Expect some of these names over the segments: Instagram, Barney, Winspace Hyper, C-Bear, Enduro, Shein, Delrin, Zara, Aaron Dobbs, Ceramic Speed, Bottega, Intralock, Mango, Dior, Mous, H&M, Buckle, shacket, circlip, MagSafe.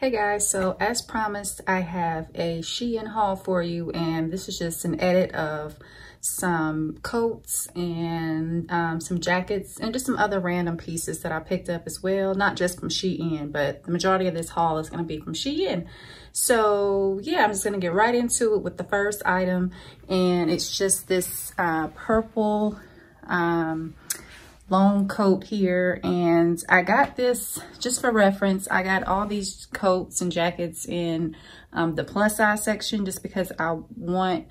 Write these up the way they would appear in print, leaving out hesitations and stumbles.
Hey guys, so as promised, I have a Shein haul for you, and this is just an edit of some coats and some jackets and just some other random pieces that I picked up as well. Not just from Shein, but the majority of this haul is going to be from Shein. So yeah, I'm just going to get right into it with the first item, and it's just this purple long coat here. And I got this just for reference. I got all these coats and jackets in the plus size section just because I wanted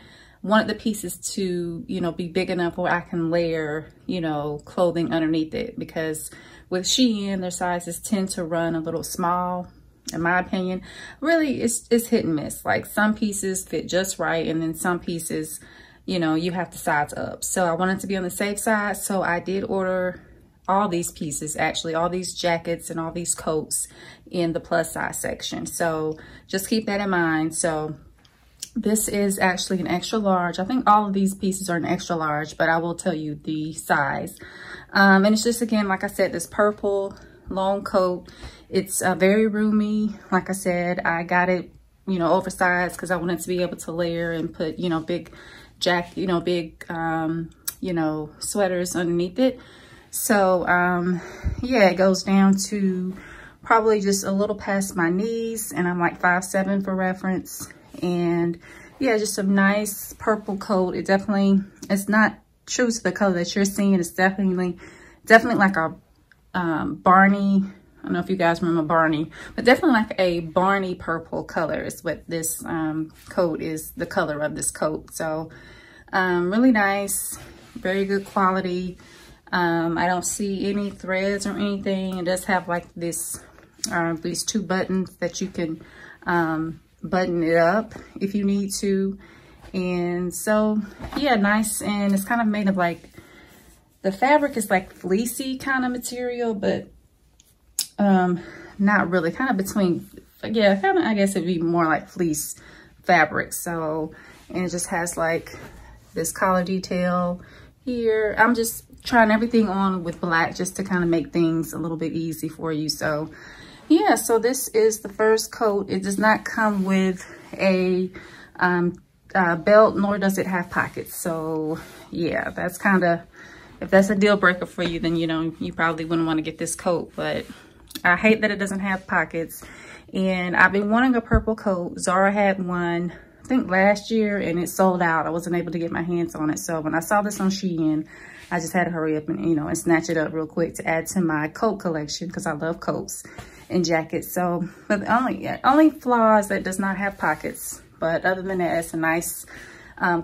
the pieces to, you know, be big enough where I can layer, you know, clothing underneath it, because with Shein their sizes tend to run a little small. In my opinion, really it's hit and miss. Like some pieces fit just right, and then some pieces, you know, you have to size up. So I wanted to be on the safe side, so I did order all these pieces, actually all these jackets and all these coats in the plus size section. So just keep that in mind. So this is actually an extra large. I think all of these pieces are an extra large, but I will tell you the size. And it's just, again, like I said, this purple long coat. It's very roomy. Like I said, I got it, you know, oversized because I wanted to be able to layer and put, you know, big jacket, you know, big you know, sweaters underneath it. So yeah, it goes down to probably just a little past my knees, and I'm like 5'7" for reference. And yeah, just a nice purple coat. It definitely, it's not true to the color that you're seeing. It's definitely like a Barney. I don't know if you guys remember Barney, but definitely like a Barney purple color is what this coat is, the color of this coat. So really nice, very good quality. I don't see any threads or anything. It does have like this, these two buttons that you can button it up if you need to. And so yeah, nice. And it's kind of made of like, the fabric is like fleecy kind of material, but not really, kind of between, yeah, kind of, I guess it'd be more like fleece fabric. So, and it just has like this collar detail here. I'm just trying everything on with black just to kind of make things a little bit easy for you. So yeah, so this is the first coat. It does not come with a belt, nor does it have pockets. So yeah, that's kind of, if that's a deal breaker for you, then, you know, you probably wouldn't want to get this coat. But I hate that it doesn't have pockets, and I've been wanting a purple coat. Zara had one, I think, last year, and it sold out. I wasn't able to get my hands on it. So when I saw this on Shein, I just had to hurry up and, you know, and snatch it up real quick to add to my coat collection, because I love coats and jackets. So, but the only flaw is that it does not have pockets. But other than that, it's a nice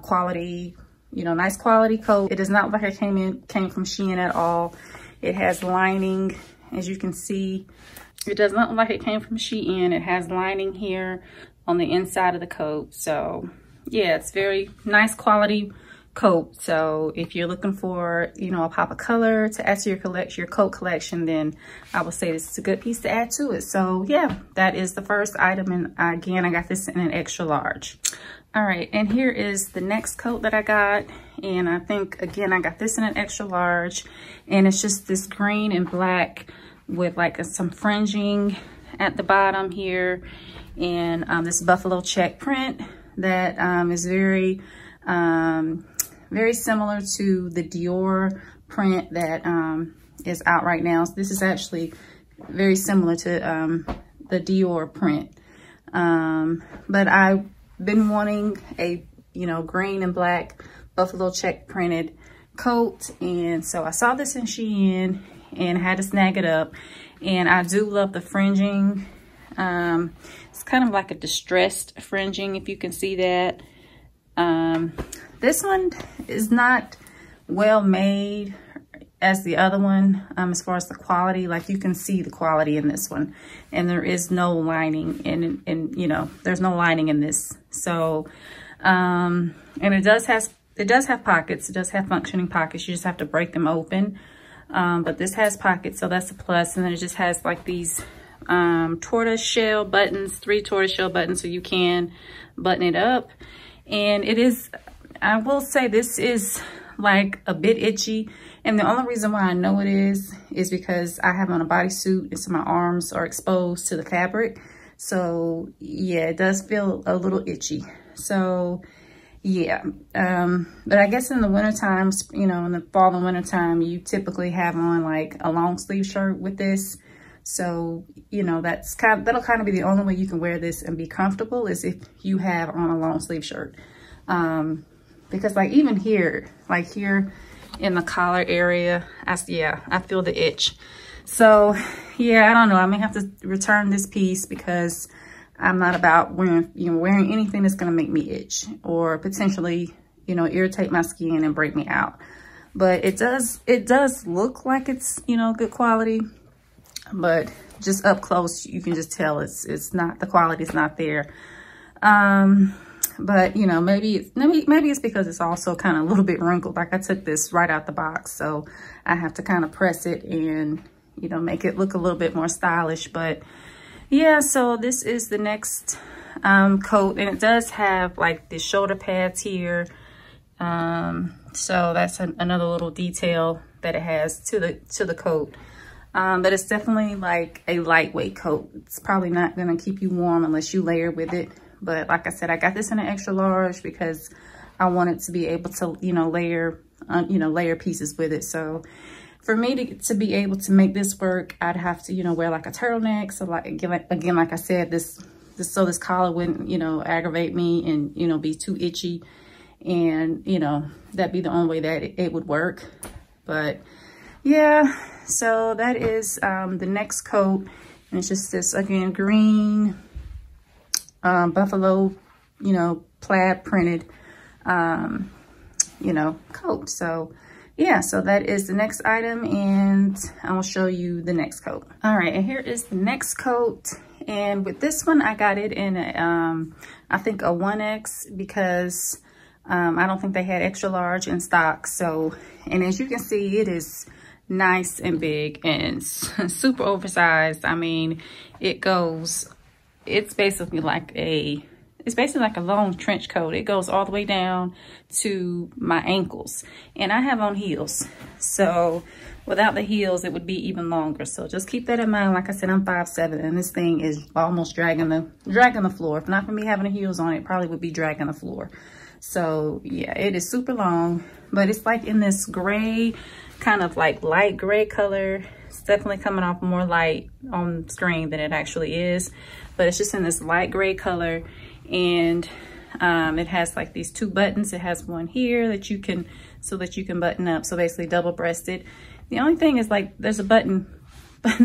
quality, you know, nice quality coat. It is not like it came from Shein at all. It has lining. As you can see, it does not look like it came from Shein. It has lining here on the inside of the coat. So yeah, it's very nice quality coat. So if you're looking for, you know, a pop of color to add to your coat collection, then I would say this is a good piece to add to it. So yeah, that is the first item. And again, I got this in an extra large. All right, and here is the next coat that I got. And I think, again, I got this in an extra large, and it's just this green and black with like some fringing at the bottom here, and this buffalo check print that is very, very similar to the Dior print that is out right now. So this is actually very similar to the Dior print, but I've been wanting a, you know, green and black buffalo check printed coat, and so I saw this in Shein and had to snag it up. And I do love the fringing. It's kind of like a distressed fringing, if you can see that. This one is not well made as the other one, as far as the quality. Like you can see the quality in this one, and there is no lining, and you know, there's no lining in this. So and it does have pockets. It does have functioning pockets. You just have to break them open. But this has pockets, so that's a plus. And then it just has like these tortoiseshell buttons, 3 tortoiseshell buttons, so you can button it up. And it is, I will say, this is like a bit itchy. And the only reason why I know it is because I have on a bodysuit, and so my arms are exposed to the fabric. So yeah, it does feel a little itchy. So yeah, but I guess in the winter times, you know, in the fall and winter time, you typically have on like a long sleeve shirt with this. So, you know, that's kind of, that'll kind of be the only way you can wear this and be comfortable is if you have on a long sleeve shirt. Because like even here, like here in the collar area, I feel the itch. So yeah, I don't know. I may have to return this piece because I'm not about wearing, you know, wearing anything that's going to make me itch or potentially, you know, irritate my skin and break me out. But it does look like it's, you know, good quality. But just up close, you can just tell it's not, the quality's not there. But you know, maybe it's because it's also kind of a little bit wrinkled. Like I took this right out the box, so I have to kind of press it and, you know, make it look a little bit more stylish. But yeah, so this is the next coat, and it does have like the shoulder pads here. So that's another little detail that it has to the coat. But it's definitely like a lightweight coat. It's probably not going to keep you warm unless you layer with it. But like I said, I got this in an extra large because I wanted to be able to, you know, layer pieces with it. So for me to be able to make this work, I'd have to, you know, wear like a turtleneck. So like, again, like I said, this collar wouldn't, you know, aggravate me and, you know, be too itchy. And, you know, that'd be the only way that it would work. But yeah, so that is the next coat, and it's just this, again, green buffalo, you know, plaid printed, you know, coat. So yeah, so that is the next item, and I will show you the next coat. All right, and here is the next coat, and with this one I got it in a, I think a 1X, because I don't think they had extra large in stock. So, and as you can see, it is nice and big and super oversized. I mean, it goes, it's basically like a long trench coat. It goes all the way down to my ankles, and I have on heels. So without the heels, it would be even longer. So just keep that in mind. Like I said, I'm 5'7", and this thing is almost dragging the floor. If not for me having the heels on, it probably would be dragging the floor. So yeah, it is super long, but it's like in this gray, kind of like light gray color. It's definitely coming off more light on screen than it actually is, but it's just in this light gray color. And it has like these two buttons. It has one here that you can, so that you can button up, so basically double-breasted. The only thing is, like, there's a buttons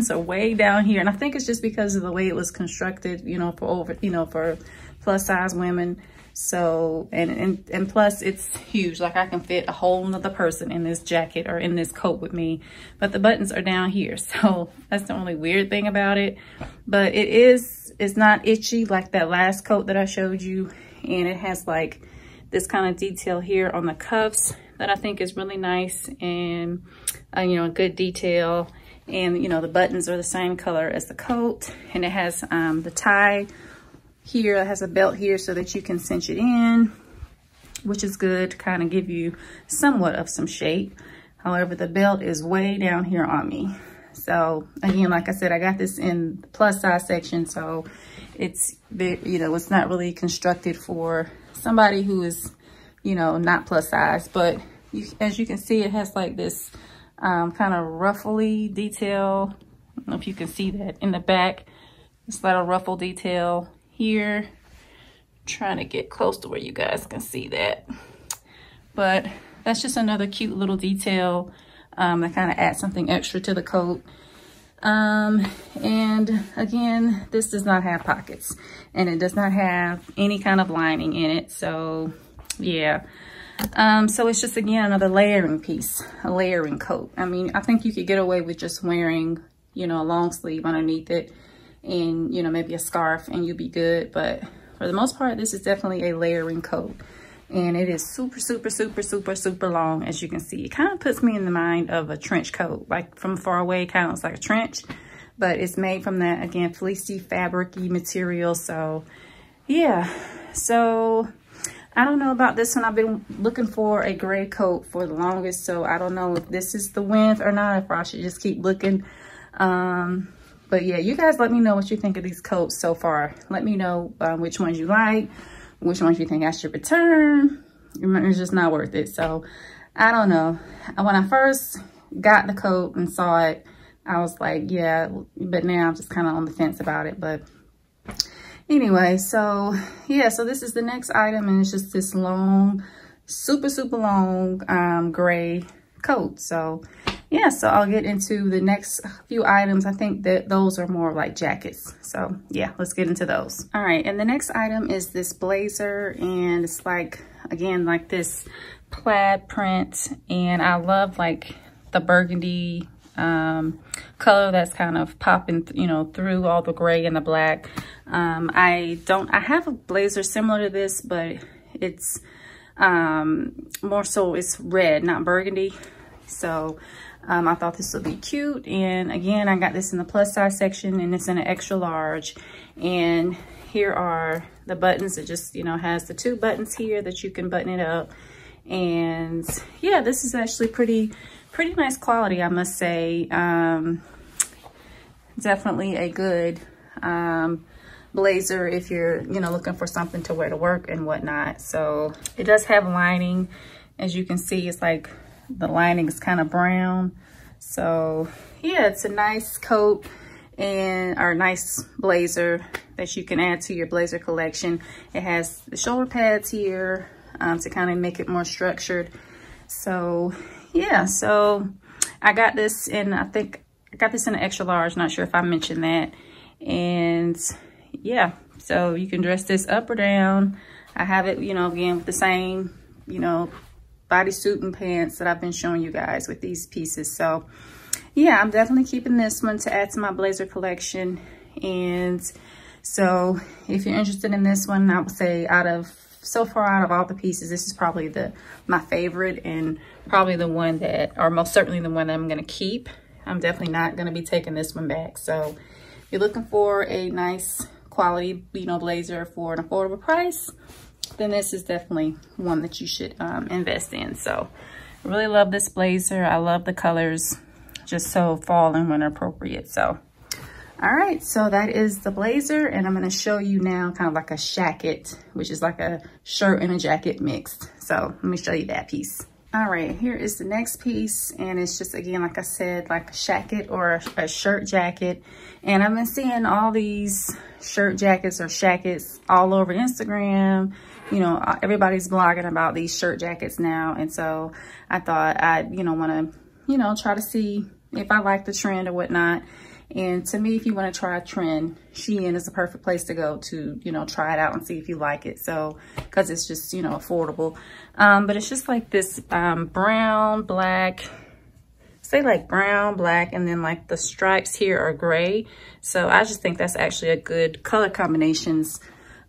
are way down here, and I think it's just because of the way it was constructed, you know, for plus size women. So, and plus it's huge. Like, I can fit a whole nother person in this jacket or in this coat with me, but the buttons are down here. So that's the only weird thing about it, but it's not itchy like that last coat that I showed you. And it has like this kind of detail here on the cuffs that I think is really nice, and, you know, a good detail. And, you know, the buttons are the same color as the coat, and it has the tie here. It has a belt here so that you can cinch it in, which is good to kind of give you somewhat of some shape. However, the belt is way down here on me. So again, like I said, I got this in the plus size section, so it's, you know, it's not really constructed for somebody who is, you know, not plus size. But you, as you can see, it has like this kind of ruffly detail. I don't know if you can see that in the back, this little ruffle detail here. I'm trying to get close to where you guys can see that, but that's just another cute little detail that kind of adds something extra to the coat. And again, this does not have pockets, and it does not have any kind of lining in it. So yeah, so it's just, again, another layering piece, a layering coat. I mean, I think you could get away with just wearing, you know, a long sleeve underneath it, and, you know, maybe a scarf, and you'll be good. But for the most part, this is definitely a layering coat, and it is super long. As you can see, it kind of puts me in the mind of a trench coat, like from far away, kind of looks like a trench, but it's made from that, again, fleecy, fabric-y material. So yeah, so I don't know about this one. I've been looking for a gray coat for the longest, so I don't know if this is the one or not, if I should just keep looking. But yeah, you guys let me know what you think of these coats so far. Let me know which ones you like, which ones you think I should return. It's just not worth it. So I don't know. When I first got the coat and saw it, I was like, yeah, but now I'm just kind of on the fence about it. But anyway, so yeah, so this is the next item, and it's just this long, super long gray coat. So yeah, so I'll get into the next few items. I think that those are more like jackets. So yeah, let's get into those. All right, and the next item is this blazer, and it's like, again, like this plaid print, and I love like the burgundy color that's kind of popping, you know, through all the gray and the black. I have a blazer similar to this, but it's more so it's red, not burgundy. So I thought this would be cute. And again, I got this in the plus size section, and it's in an extra large. And here are the buttons. It just, you know, has the two buttons here that you can button it up. And yeah, this is actually pretty nice quality, I must say. Definitely a good blazer if you're, you know, looking for something to wear to work and whatnot. So it does have lining. As you can see, it's like the lining is kind of brown. So yeah, it's a nice coat and or nice blazer that you can add to your blazer collection. It has the shoulder pads here to kind of make it more structured. So yeah, so I got this in, I think I got this in an extra large, not sure if I mentioned that. And yeah, so you can dress this up or down. I have it, you know, again with the same, you know, bodysuit and pants that I've been showing you guys with these pieces. So yeah, I'm definitely keeping this one to add to my blazer collection. And so if you're interested in this one, I would say so far out of all the pieces, this is probably my favorite, and probably the one that, or most certainly the one that I'm gonna keep. I'm definitely not gonna be taking this one back. So if you're looking for a nice quality, you know, blazer for an affordable price, then this is definitely one that you should invest in. So I really love this blazer. I love the colors, just so fall and winter appropriate. So all right, so that is the blazer, and I'm going to show you now kind of like a shacket, which is like a shirt and a jacket mixed. So let me show you that piece. All right, here is the next piece, and it's just, again, like I said, like a shacket or a shirt jacket. And I've been seeing all these shirt jackets or shackets all over Instagram. You know, everybody's blogging about these shirt jackets now. And so I thought I'd, you know, want to, you know, try to see if I like the trend or whatnot. And to me, if you want to try a trend, Shein is the perfect place to go to, you know, try it out and see if you like it. So, because it's just, you know, affordable. But it's just like this brown, black, say like brown, black, and then like the stripes here are gray. So I just think that's actually a good color combinations,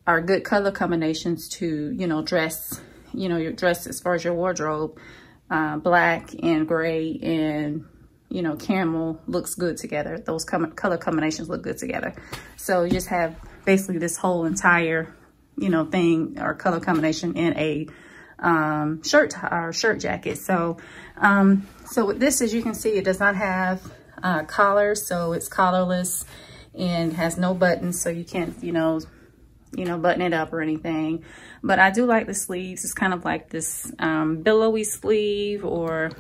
or good color combinations to, you know, dress, you know, your dress as far as your wardrobe, black and gray and, you know, camel looks good together. Those color combinations look good together. So you just have basically this whole entire, you know, thing or color combination in a shirt or shirt jacket. So, so with this, as you can see, it does not have collars, so it's collarless and has no buttons, so you can't, you know, button it up or anything. But I do like the sleeves. It's kind of like this billowy sleeve, or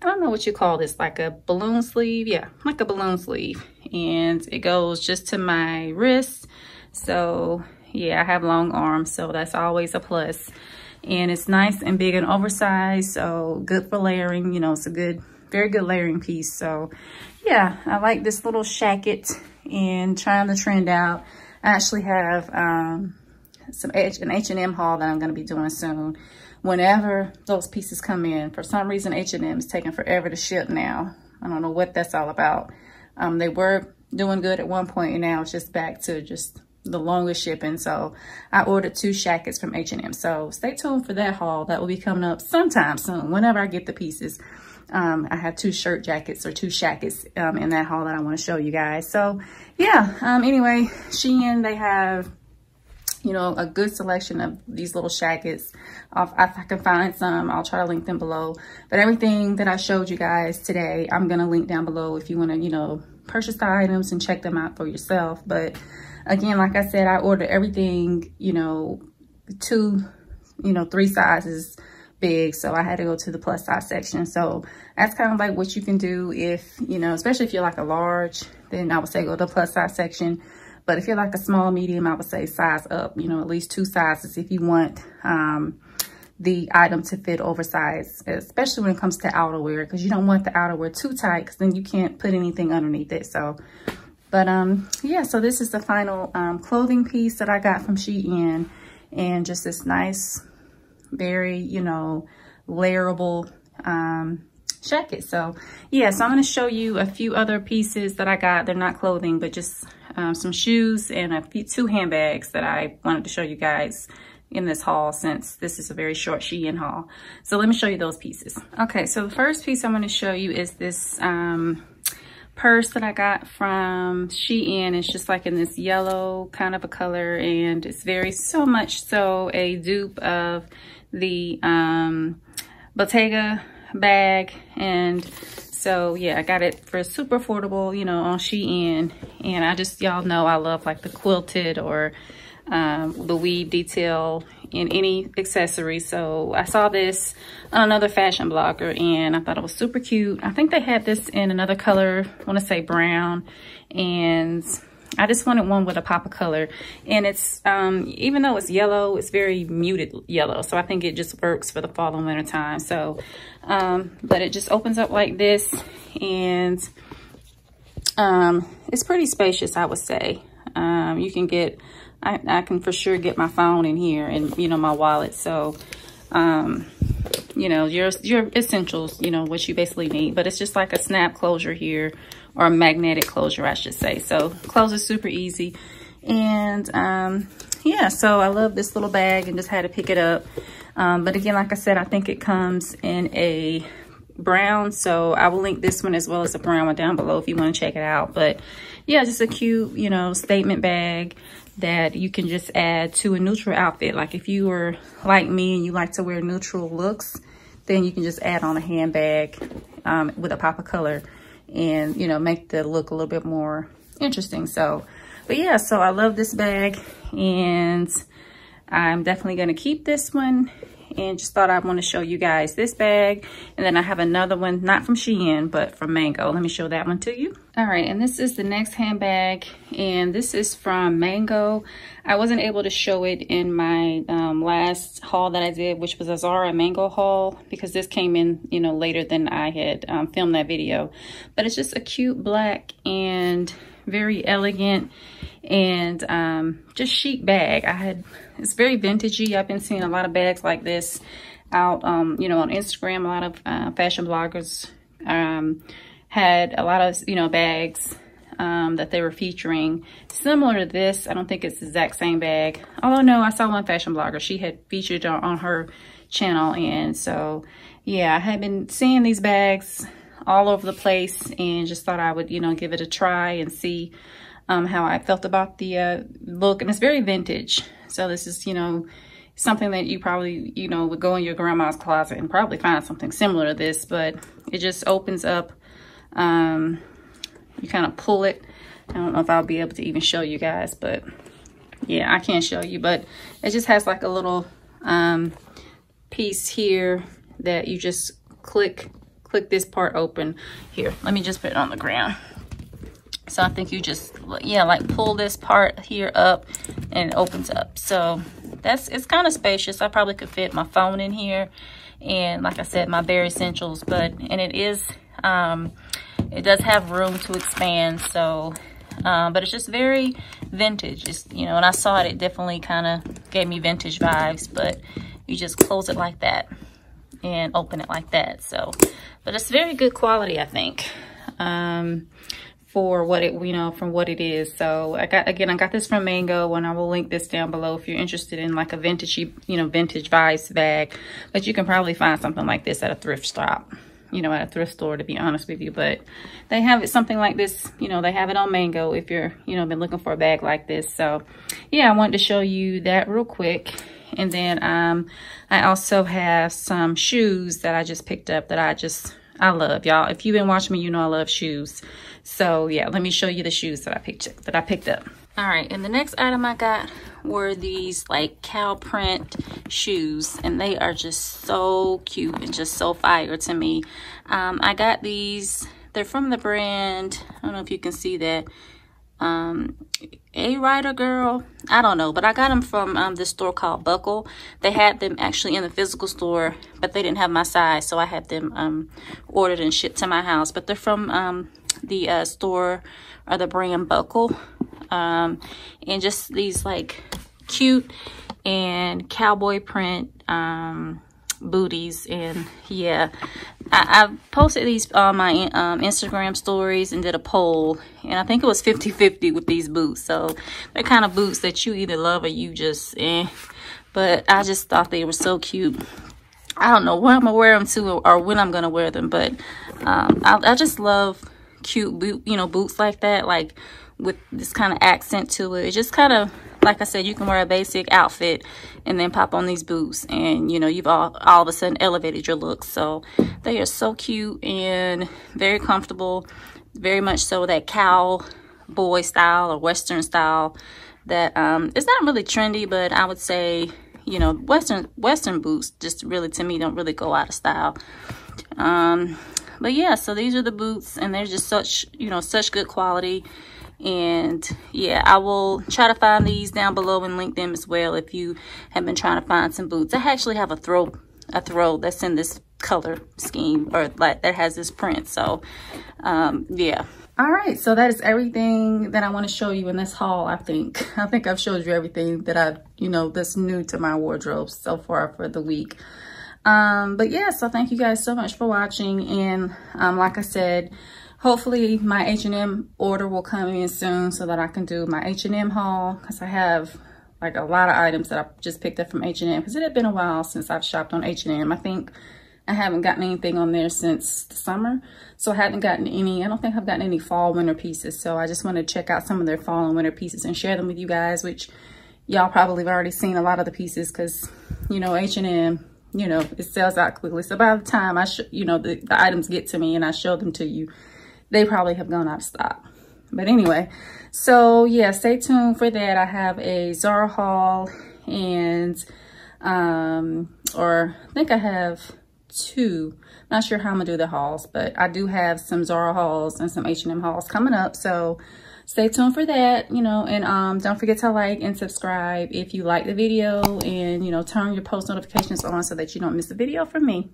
I don't know what you call this, like a balloon sleeve. Yeah, like a balloon sleeve. And it goes just to my wrist. So yeah, I have long arms, so that's always a plus. And it's nice and big and oversized, so good for layering. You know, it's a good, very good layering piece. So yeah, I like this little shacket and trying the trend out. I actually have an H&M haul that I'm going to be doing soon. Whenever those pieces come in, for some reason, H&M is taking forever to ship now. I don't know what that's all about. They were doing good at one point, and now it's just back to just the longest shipping. So I ordered 2 shackets from H&M. So stay tuned for that haul. That will be coming up sometime soon, whenever I get the pieces. I have 2 shirt jackets or 2 shackets in that haul that I want to show you guys. So yeah, anyway, Shein, they have you know, a good selection of these little shackets. If I can find some, I'll try to link them below. But everything that I showed you guys today, I'm going to link down below if you want to, you know, purchase the items and check them out for yourself. But again, like I said, I ordered everything, you know, three sizes big, so I had to go to the plus size section. So that's kind of like what you can do if, you know, especially if you're like a large, then I would say go to the plus size section. But if you're like a small, medium, I would say size up, you know, at least two sizes if you want the item to fit oversized, especially when it comes to outerwear, because you don't want the outerwear too tight, because then you can't put anything underneath it. So, but yeah, so this is the final clothing piece that I got from Shein, and just this nice, very, you know, layerable jacket. So yeah, so I'm going to show you a few other pieces that I got. They're not clothing, but just some shoes and a few, two handbags that I wanted to show you guys in this haul, since this is a very short Shein haul. So let me show you those pieces. Okay, so the first piece I'm going to show you is this purse that I got from Shein. It's just like in this yellow kind of a color, and it's very, so much so a dupe of the Bottega bag. And so yeah, I got it for super affordable, you know, on Shein. And I just, y'all know I love like the quilted or the weave detail in any accessory. So I saw this on another fashion blogger and I thought it was super cute. I think they had this in another color, I want to say brown, and I just wanted one with a pop of color. And it's even though it's yellow, it's very muted yellow, so I think it just works for the fall and winter time. So but it just opens up like this, and it's pretty spacious, I would say. You can get, I can for sure get my phone in here and, you know, my wallet. So, you know, your essentials, you know, what you basically need. But it's just like a snap closure here, or a magnetic closure, I should say. So closes super easy. And yeah, so I love this little bag and just had to pick it up. But again, like I said, I think it comes in a brown, so I will link this one as well as a brown one down below if you want to check it out. But yeah, just a cute, you know, statement bag that you can just add to a neutral outfit. Like if you were like me and you like to wear neutral looks, then you can just add on a handbag with a pop of color and, you know, make the look a little bit more interesting. So, but yeah, so I love this bag and I'm definitely going to keep this one. And just thought I'd want to show you guys this bag. And then I have another one, not from Shein, but from Mango. Let me show that one to you. All right, and this is the next handbag, and this is from Mango. I wasn't able to show it in my last haul that I did, which was a Zara Mango haul, because this came in, you know, later than I had filmed that video. But it's just a cute black and very elegant and just chic bag. It's very vintagey. I've been seeing a lot of bags like this out, you know, on Instagram. A lot of fashion bloggers had a lot of, you know, bags that they were featuring similar to this. I don't think it's the exact same bag, although no, I saw one fashion blogger, she had featured on her channel. And so yeah, I had been seeing these bags all over the place and just thought I would, you know, give it a try and see how I felt about the look. And it's very vintage, so this is, you know, something that you probably, you know, would go in your grandma's closet and probably find something similar to this. But it just opens up, you kind of pull it. I don't know if I'll be able to even show you guys, but yeah, I can't show you, but it just has like a little piece here that you just click this part open here. Let me just put it on the ground. So I think you just, yeah, like pull this part here up and it opens up. So that's, it's kind of spacious. I probably could fit my phone in here and, like I said, my bare essentials. But, and it is, it does have room to expand. So, but it's just very vintage. It's, you know, when I saw it, it definitely kind of gave me vintage vibes. But you just close it like that and open it like that. So, but it's very good quality, I think. For what it, you know, from what it is. So I got this from Mango, and I will link this down below if you're interested in like a vintage, you know, vintage vibes bag. But you can probably find something like this at a thrift shop. you know, at a thrift store, to be honest with you. But they have it something like this, you know, they have it on Mango if you're, you know, been looking for a bag like this. So yeah, I wanted to show you that real quick. And then I also have some shoes that I just picked up that I love, y'all. If you've been watching me, you know I love shoes. So yeah, let me show you the shoes that I picked up. All right, and the next item I got were these like cow print shoes, and they are just so cute and just so fire to me. I got these, they're from the brand, I don't know if you can see that, A Rider Girl, I don't know, but I got them from this store called Buckle. They had them actually in the physical store, but they didn't have my size, so I had them ordered and shipped to my house. But they're from the store or the brand Buckle. And just these like cute and cowboy print booties. And yeah, I posted these on my Instagram stories and did a poll, and I think it was 50-50 with these boots. So they're kind of boots that you either love or you just eh. But I just thought they were so cute. I don't know what I'm gonna wear them to or when I'm gonna wear them, but I just love cute boot, you know, boots like that, like with this kind of accent to it. It just kind of, like I said, you can wear a basic outfit and then pop on these boots, and you know, you've all of a sudden elevated your look. So they are so cute and very comfortable, very much so that cowboy style or western style that it's not really trendy, but I would say, you know, western boots just really, to me, don't really go out of style. But yeah, so these are the boots, and they're just such, you know, such good quality. And yeah, I will try to find these down below and link them as well if you have been trying to find some boots. I actually have a throw that's in this color scheme, or like that has this print. So yeah. All right, so that is everything that I want to show you in this haul. I think I've showed you everything that I've, you know, that's new to my wardrobe so far for the week. But yeah, so thank you guys so much for watching, and like I said, hopefully my H&M order will come in soon so that I can do my H&M haul, because I have like a lot of items that I just picked up from H&M, because it had been a while since I've shopped on H&M. I think I haven't gotten anything on there since the summer, so I haven't gotten any, I don't think I've gotten any fall winter pieces. So I just want to check out some of their fall and winter pieces and share them with you guys, which y'all probably have already seen a lot of the pieces, because you know, H&M, you know, it sells out quickly. So by the time you know, the items get to me and I show them to you, they probably have gone out of stock. But anyway, so yeah, stay tuned for that. I have a Zara haul, and or I think I have two. Not sure how I'm gonna do the hauls, but I do have some Zara hauls and some H&M hauls coming up. So stay tuned for that, you know, and don't forget to like and subscribe if you like the video, and you know, turn your post notifications on so that you don't miss a video from me.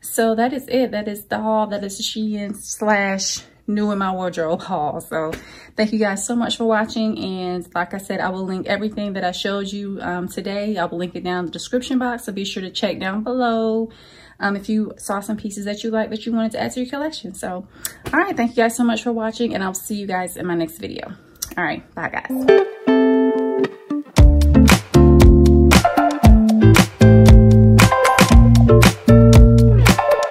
So that is it. That is the haul. That is the Shein / new in my wardrobe haul. So thank you guys so much for watching, and like I said, I will link everything that I showed you today. I will link it down in the description box, so be sure to check down below if you saw some pieces that you like that you wanted to add to your collection. So all right, thank you guys so much for watching, and I'll see you guys in my next video. All right, bye guys.